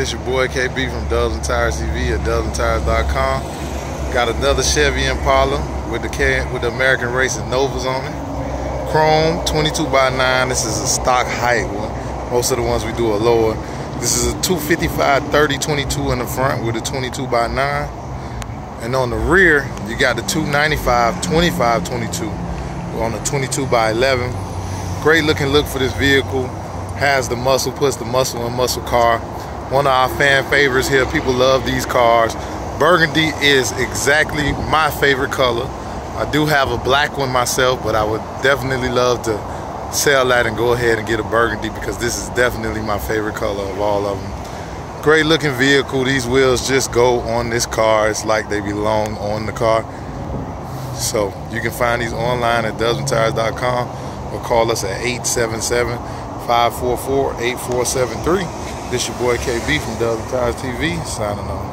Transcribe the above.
It's your boy KB from Dubs and Tires TV at DubsandTIRES.com. Got another Chevy Impala with the American Racing Novas on it. Chrome 22x9. This is a stock height one. Most of the ones we do are lower. This is a 255/30/22 in the front with a 22x9. And on the rear, you got the 295/25/22 on the 22x11. Great looking look for this vehicle. Has the muscle, puts the muscle in muscle car. One of our fan favorites here. People love these cars. Burgundy is exactly my favorite color. I do have a black one myself, but I would definitely love to sell that and go ahead and get a burgundy, because this is definitely my favorite color of all of them. Great looking vehicle. These wheels just go on this car. It's like they belong on the car. So you can find these online at DUBSandTIRES.com or call us at 877-544-8473. This your boy KB from Dubs and Tires TV, signing off.